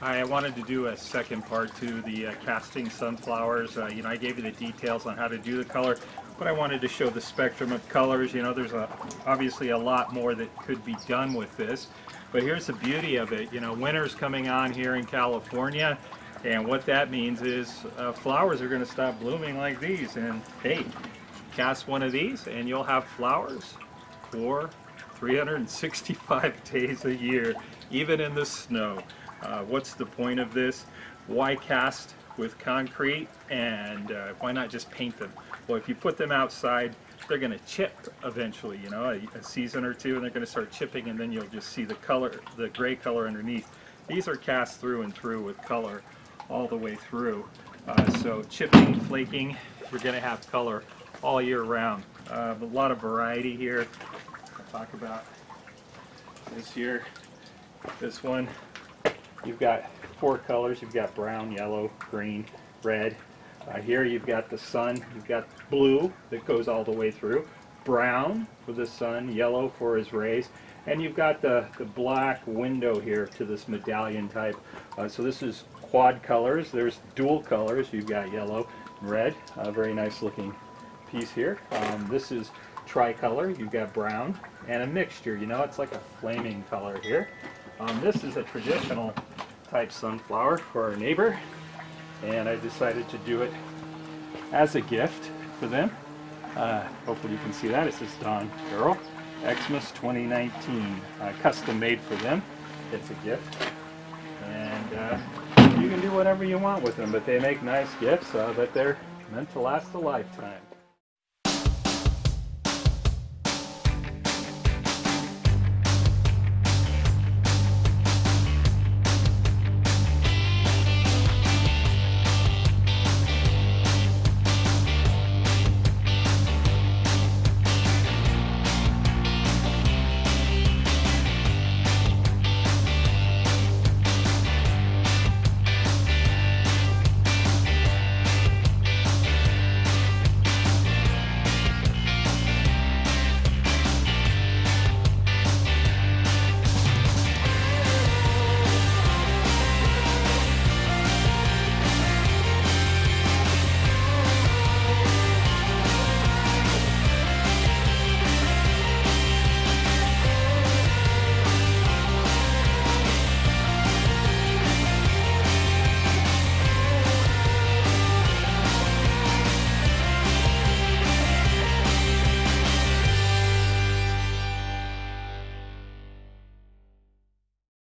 Hi, I wanted to do a second part to the casting sunflowers. You know, I gave you the details on how to do the color, but I wanted to show the spectrum of colors. You know, there's obviously a lot more that could be done with this, but here's the beauty of it. You know, winter's coming on here in California, and what that means is flowers are going to stop blooming like these. And hey, cast one of these and you'll have flowers for 365 days a year, even in the snow. What's the point of this? Why cast with concrete, and why not just paint them? Well, if you put them outside, they're going to chip eventually, you know, a season or two, and they're going to start chipping, and then you'll just see the color, the gray color underneath. These are cast through and through with color all the way through. So chipping, flaking, you're going to have color all year round. A lot of variety here. I'll talk about this year, this one. You've got four colors. You've got brown, yellow, green, red. Here you've got the sun. You've got blue that goes all the way through, brown for the sun, yellow for his rays, and you've got the black window here to this medallion type. So this is quad colors. There's dual colors. You've got yellow and red. A very nice looking piece here. This is tricolor. You've got brown and a mixture. You know, it's like a flaming color here. This is a traditional type sunflower for our neighbor, and I decided to do it as a gift for them. Hopefully you can see that. It says Don Carroll, Xmas 2019, custom made for them. It's a gift, and you can do whatever you want with them, but they make nice gifts, but they're meant to last a lifetime.